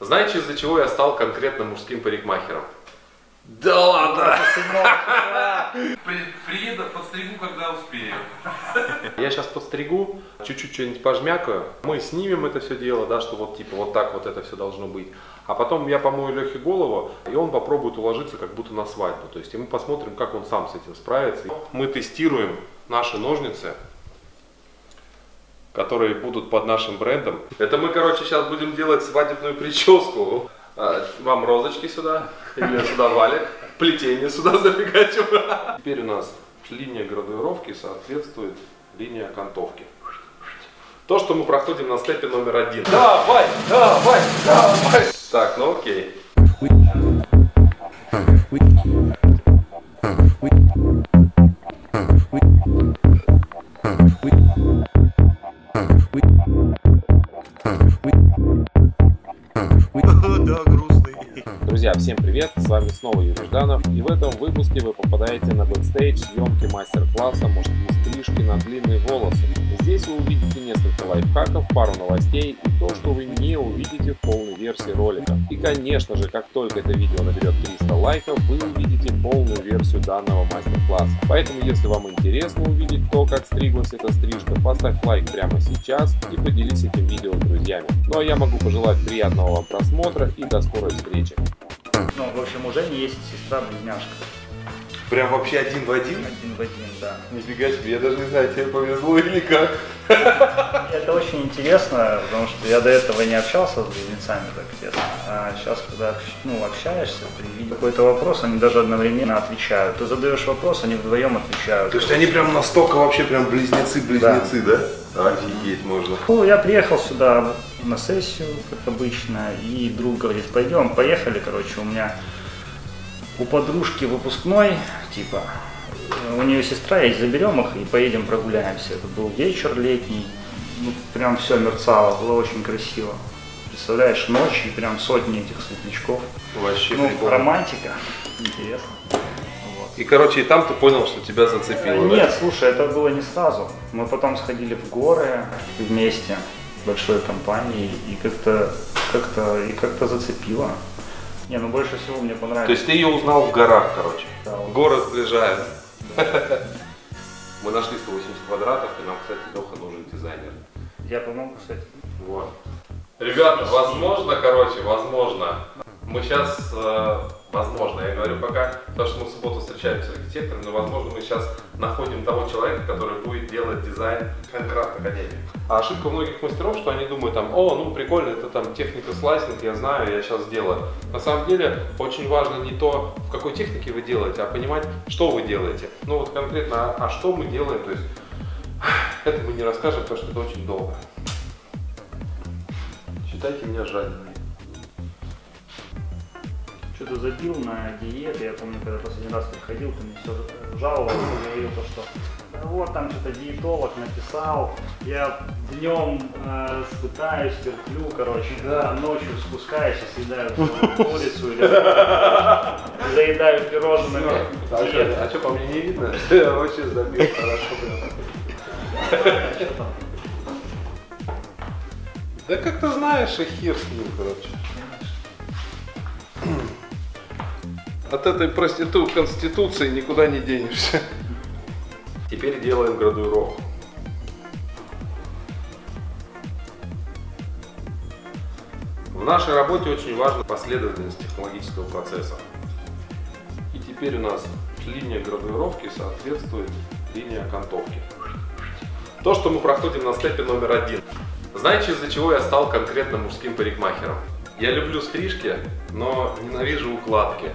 Знаете, из-за чего я стал конкретно мужским парикмахером? Да ладно! Приеду, подстригу, когда успею. Я сейчас подстригу, чуть-чуть что-нибудь пожмякаю. Мы снимем это все дело, да, что вот типа вот так вот это все должно быть. А потом я помою Лехе голову, и он попробует уложиться как будто на свадьбу. То есть и мы посмотрим, как он сам с этим справится. Мы тестируем наши ножницы, которые будут под нашим брендом. Это мы, короче, сейчас будем делать свадебную прическу. Вам розочки сюда, или сюда валик, плетение сюда запекачу. Теперь у нас линия градуировки соответствует линии окантовки. То, что мы проходим на степе номер 1. Давай, давай, давай. Так, ну окей. Друзья, всем привет! С вами снова Юрий Жданов, и в этом выпуске вы попадаете на бэкстейдж съемки мастер-класса «Мужские стрижки на длинные волосы». Здесь вы увидите несколько лайфхаков, пару новостей и то, что вы не увидите в полной версии ролика. И, конечно же, как только это видео наберет 300 лайков, вы увидите полную версию данного мастер-класса. Поэтому, если вам интересно увидеть то, как стриглась эта стрижка, поставь лайк прямо сейчас и поделись этим видео с друзьями. Ну а я могу пожелать приятного вам просмотра и до скорой встречи. Ну, в общем, уже не есть сестра-близняшка. Прям вообще один в один? Один в один, да. Нифига себе, я даже не знаю, тебе повезло или как. Это очень интересно, потому что я до этого не общался с близнецами так тесно. А сейчас, когда общаешься, при виде какой-то вопрос, они даже одновременно отвечают. Ты задаешь вопрос, они вдвоем отвечают. То есть они прям настолько вообще прям близнецы-близнецы, да? Да? Офигеть можно. Ну, я приехал сюда на сессию, как обычно, и друг говорит, пойдем, поехали, короче, у меня... У подружки выпускной, типа, у нее сестра есть, заберем их и поедем прогуляемся. Это был вечер летний, ну, прям все мерцало, было очень красиво. Представляешь, ночь и прям сотни этих светлячков. Вообще ну, прикольно. Романтика, интересно. Вот. И, короче, и там ты понял, что тебя зацепило, да? Нет, слушай, это было не сразу. Мы потом сходили в горы вместе, большой компанией, и как-то зацепило. Не, ну больше всего мне понравилось. То есть ты ее узнал в горах, короче. Да, вот. Горы сближают. Да. Мы нашли 180 квадратов, и нам, кстати, Леха нужен дизайнер. Я помогу, кстати. Вот. Ребята, возможно, мы сейчас, возможно, я говорю пока, потому что мы в субботу встречаемся с архитектором, но возможно мы сейчас находим того человека, который будет делать дизайн Hancraft Academy. А ошибка многих мастеров, что они думают там, о, ну прикольно, это там техника слайсинг, я знаю, я сейчас сделаю. На самом деле очень важно не то, в какой технике вы делаете, а понимать, что вы делаете. Ну вот конкретно, а что мы делаем, то есть это мы не расскажем, потому что это очень долго. Считайте меня жадным. Что-то забил на диеты, я помню, когда последний раз приходил, ты мне все жаловался, говорил, что вот там что-то диетолог написал, я днем пытаюсь, терплю, короче, да. Ночью спускаюсь и съедаю улицу или заедаю пирожными. А что, по мне не видно? Я вообще забил, хорошо. Да как ты знаешь, и хер с ним, короче. От этой конституции никуда не денешься. Теперь делаем градуировку. В нашей работе очень важна последовательность технологического процесса. И теперь у нас линия градуировки соответствует линии окантовки. То, что мы проходим на степе номер 1. Знаете, из-за чего я стал конкретно мужским парикмахером? Я люблю стрижки, но ненавижу укладки.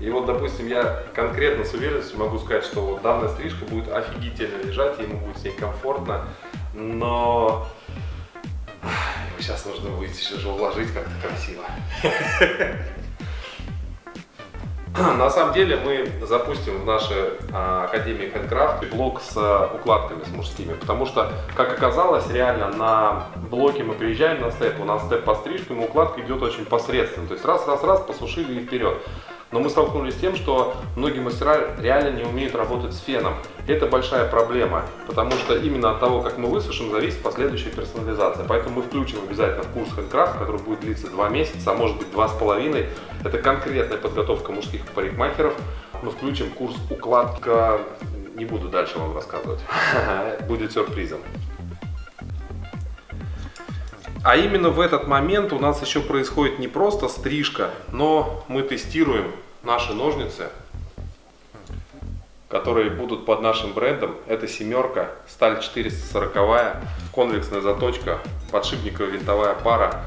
И вот, допустим, я конкретно с уверенностью могу сказать, что вот данная стрижка будет офигительно лежать, ему будет с ней комфортно, но его сейчас нужно выйти, еще же уложить как-то красиво. На самом деле мы запустим в нашей Академии Hancraft блок с укладками с мужскими, потому что, как оказалось, реально на блоке мы приезжаем на степ, у нас степ по стрижкам, и укладка идет очень посредственно, то есть раз-раз-раз, посушили и вперед. Но мы столкнулись с тем, что многие мастера реально не умеют работать с феном. Это большая проблема, потому что именно от того, как мы высушим, зависит последующая персонализация. Поэтому мы включим обязательно в курс Hancraft, который будет длиться 2 месяца, а может быть 2,5. Это конкретная подготовка мужских парикмахеров. Мы включим курс укладка. Не буду дальше вам рассказывать, будет сюрпризом. А именно в этот момент у нас еще происходит не просто стрижка, но мы тестируем наши ножницы, которые будут под нашим брендом. Это семерка, сталь 440, конвексная заточка, подшипниково-винтовая пара.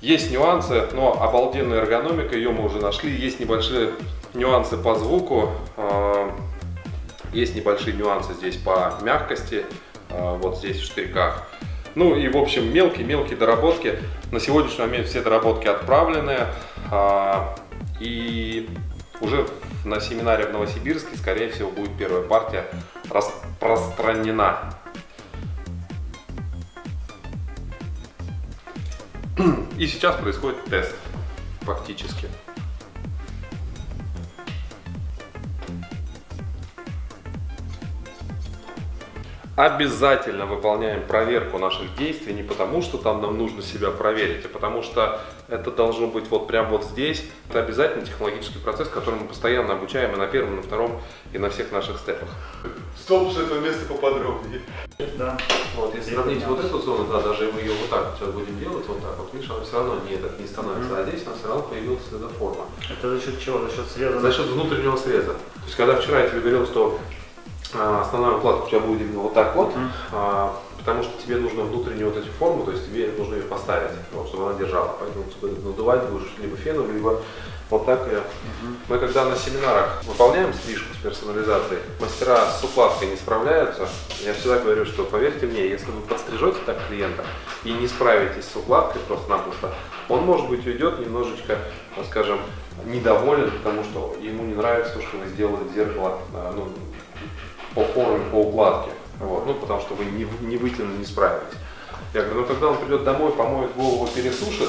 Есть нюансы, но обалденная эргономика, ее мы уже нашли. Есть небольшие нюансы по звуку, есть небольшие нюансы здесь по мягкости, вот здесь в штырьках. Ну и в общем мелкие доработки. На сегодняшний момент все доработки отправлены. И уже на семинаре в Новосибирске, скорее всего, будет первая партия распространена. И сейчас происходит тест, фактически. Обязательно выполняем проверку наших действий, не потому что там нам нужно себя проверить, а потому что это должно быть вот прям вот здесь. Это обязательно технологический процесс, который мы постоянно обучаем и на первом, и на втором, и на всех наших степах. Стоп, с этого места поподробнее. Да. Вот, если сравнить вот эту зону, да, даже мы ее вот так сейчас будем делать, вот так вот, видишь, она все равно не становится, а здесь она все равно появилась следоформа. Это за счет чего? За счет среза? За счет внутреннего среза. То есть, когда вчера я тебе говорил, что основная укладка у тебя будет именно вот так вот, потому что тебе нужно внутреннюю вот эту форму, то есть тебе нужно ее поставить, чтобы она держала. Поэтому ты надувать будешь либо феном, либо вот так ее. Мы когда на семинарах выполняем стрижку с персонализацией, мастера с укладкой не справляются. Я всегда говорю, что поверьте мне, если вы подстрижете так клиента и не справитесь с укладкой просто-напросто, он, может быть, уйдет немножечко, скажем, недоволен, потому что ему не нравится то, что вы сделали зеркало, ну, по форме, по укладке, вот. Ну, потому что вы не вытянули, не справились. Я говорю, ну когда он придет домой, помоет голову, пересушит,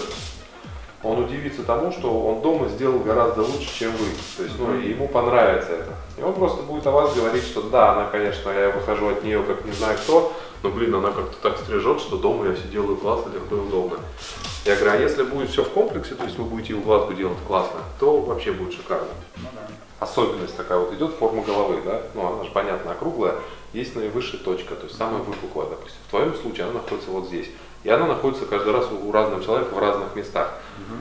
он удивится тому, что он дома сделал гораздо лучше, чем вы. То есть, ну, ему понравится это. И он просто будет о вас говорить, что да, она, конечно, я выхожу от нее как не знаю кто, но, блин, она как-то так стрижет, что дома я все делаю классно, легко и удобно. Я говорю, а если будет все в комплексе, то есть вы будете и укладку делать классно, то вообще будет шикарно. Особенность такая вот идет, форма головы, да, ну она же понятно округлая, есть наивысшая точка, то есть самая выпуклая, допустим. В твоем случае она находится вот здесь, и она находится каждый раз у разного человека в разных местах.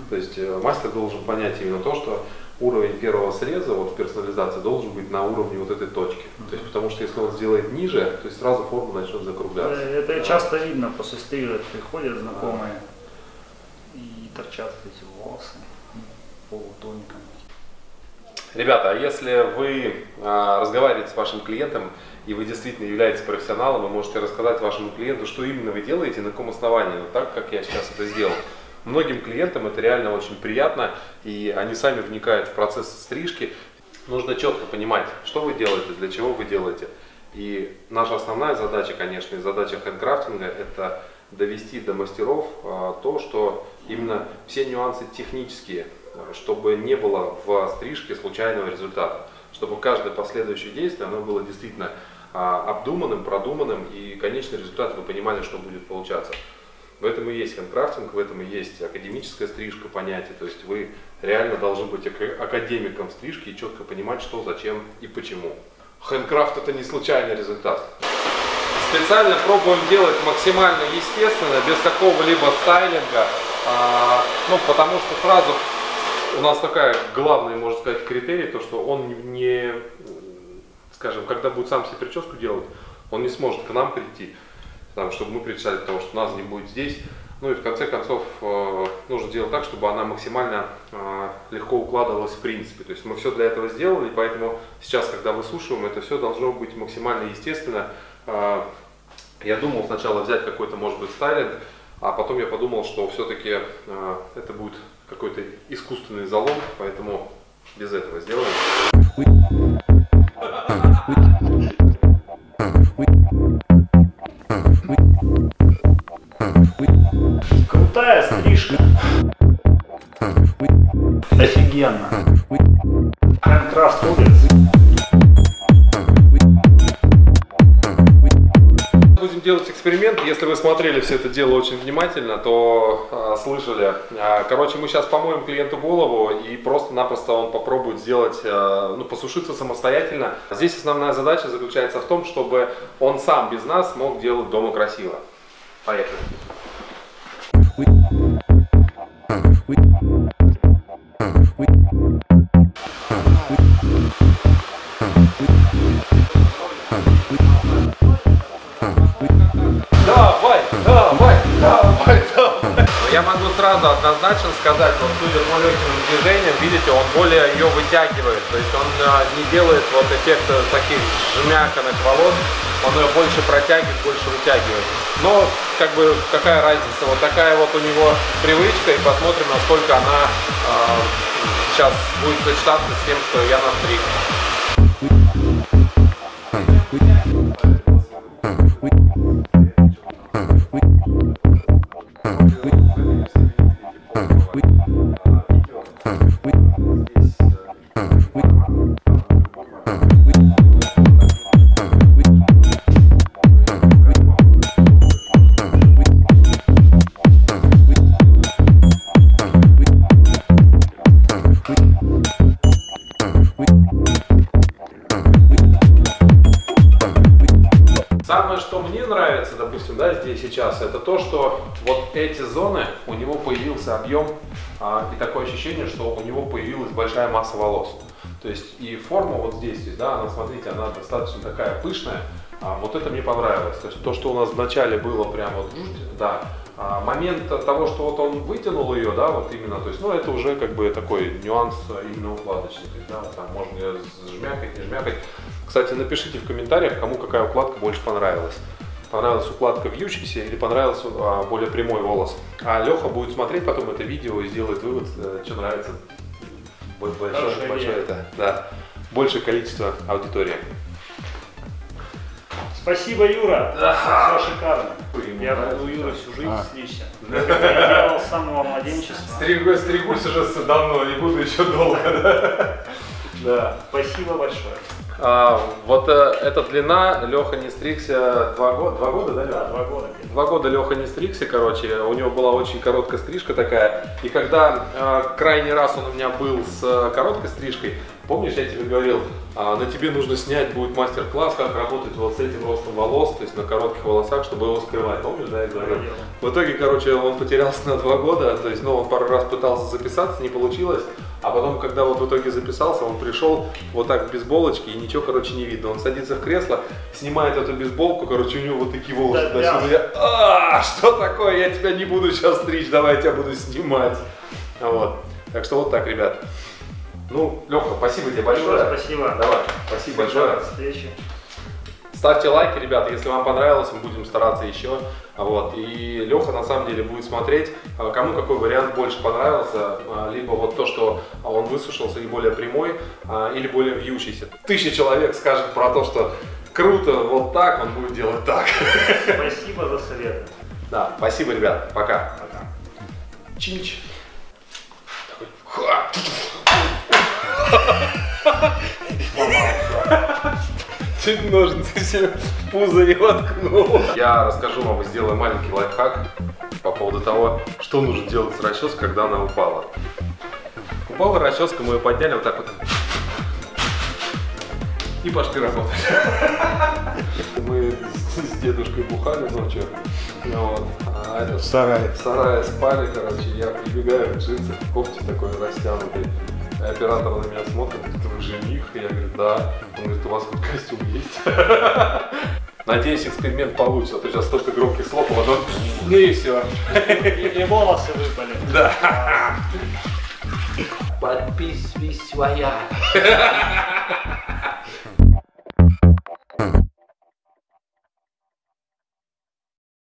То есть мастер должен понять именно то, что уровень первого среза вот в персонализации должен быть на уровне вот этой точки. То есть, потому что если он сделает ниже, то есть сразу форма начнет закругляться. Это часто видно, после стрижа приходят знакомые и торчат эти волосы полутоником. Ребята, а если вы разговариваете с вашим клиентом и вы действительно являетесь профессионалом, вы можете рассказать вашему клиенту, что именно вы делаете, на каком основании, вот так, как я сейчас это сделал. Многим клиентам это реально очень приятно, и они сами вникают в процесс стрижки. Нужно четко понимать, что вы делаете, для чего вы делаете. И наша основная задача, конечно, и задача хэндкрафтинга, это довести до мастеров то, что именно все нюансы технические, чтобы не было в стрижке случайного результата, чтобы каждое последующее действие оно было действительно обдуманным, продуманным, и конечный результат вы понимали, что будет получаться. В этом и есть хэндкрафтинг, в этом и есть академическая стрижка понятие, то есть вы реально должны быть академиком стрижки и четко понимать, что, зачем и почему. Хэндкрафт это не случайный результат. Специально пробуем делать максимально естественно, без какого-либо стайлинга, ну, потому что сразу у нас такая главная, можно сказать, критерий, то что он не, скажем, когда будет сам себе прическу делать, он не сможет к нам прийти, потому, чтобы мы причесали, потому что нас не будет здесь. Ну и в конце концов нужно делать так, чтобы она максимально легко укладывалась в принципе. То есть мы все для этого сделали, поэтому сейчас, когда высушиваем, это все должно быть максимально естественно. Я думал сначала взять какой-то, может быть, стайлинг, а потом я подумал, что все-таки это будет какой-то искусственный залом, поэтому без этого сделаем. Крутая стрижка. Офигенно. эксперимент. Если вы смотрели все это дело очень внимательно, то слышали. Короче, мы сейчас помоем клиенту голову, и просто-напросто он попробует сделать, посушиться самостоятельно. Здесь основная задача заключается в том, чтобы он сам без нас мог делать дома красиво. Поехали. Я могу сразу однозначно сказать, вот судя по легким движениям, видите, он более ее вытягивает, то есть он не делает вот эффект таких жмяканных волос, он ее больше протягивает, больше вытягивает. Но как бы какая разница, вот такая вот у него привычка, и посмотрим, насколько она сейчас будет сочетаться с тем, что я настриг. Самое, что мне нравится, допустим, здесь сейчас, это то, что вот эти зоны, у него появился объем, и такое ощущение, что у него появилась большая масса волос. То есть и форма вот здесь, она, смотрите, она достаточно такая пышная. Вот это мне понравилось. То есть то, что у нас вначале было прям вот жуть, момент того, что вот он вытянул ее, то есть, это уже как бы такой нюанс именно укладочный, там можно ее сжмякать, не жмякать. Кстати, напишите в комментариях, кому какая укладка больше понравилась. Понравилась укладка вьющаяся или понравился более прямой волос. А Леха будет смотреть потом это видео и сделает вывод, что нравится большее количество аудитории. Спасибо, Юра, все шикарно. Я буду у Юры всю жизнь сличься. Я делал с самого младенчества. Стригусь уже давно, не буду еще долго. Спасибо большое. Вот эта длина, Леха не стригся два года, Леха? 2 года. 2 года Леха не стригся, короче, у него была очень короткая стрижка такая. И когда крайний раз он у меня был с короткой стрижкой, помнишь, я тебе говорил, на тебе нужно снять будет мастер-класс, как работать вот с этим ростом волос, то есть на коротких волосах, чтобы его скрывать, помнишь, я говорил? В итоге, короче, он потерялся на 2 года, то есть, он пару раз пытался записаться, не получилось. А потом, когда вот в итоге записался, он пришел вот так в бейсболочке, и ничего, короче, не видно. Он садится в кресло, снимает эту бейсболку, короче, у него вот такие волосы. Что такое? Я тебя не буду сейчас стричь, давай я тебя буду снимать. Вот. Так что вот так, ребят. Леха, спасибо тебе большое. Спасибо. Давай, спасибо большое. До встречи. Ставьте лайки, ребята, если вам понравилось, мы будем стараться еще. И Леха на самом деле будет смотреть, кому какой вариант больше понравился. Либо вот то, что он высушился и более прямой, или более вьющийся. 1000 человек скажет про то, что круто, вот так, он будет делать так. Спасибо за советы. Да, спасибо, ребят, пока. Пока. Чинч. Чуть ножницы себе в пузо не воткнул. Я расскажу вам и сделаю маленький лайфхак по поводу того, что нужно делать с расческой, когда она упала. Упала расческа, мы ее подняли вот так вот. И пошли работать. Мы с дедушкой бухали ночью. В сарае спали, короче. Я прибегаю в джинсах, в кофте такой растянутый. Оператор на меня смотрит, говорит, вы жених? Я говорю, да. Он говорит, у вас хоть костюм есть? Надеюсь, эксперимент получится. А то сейчас столько громких слов, а потом... Ну и все. И волосы выпали. Да. Подписывай своя.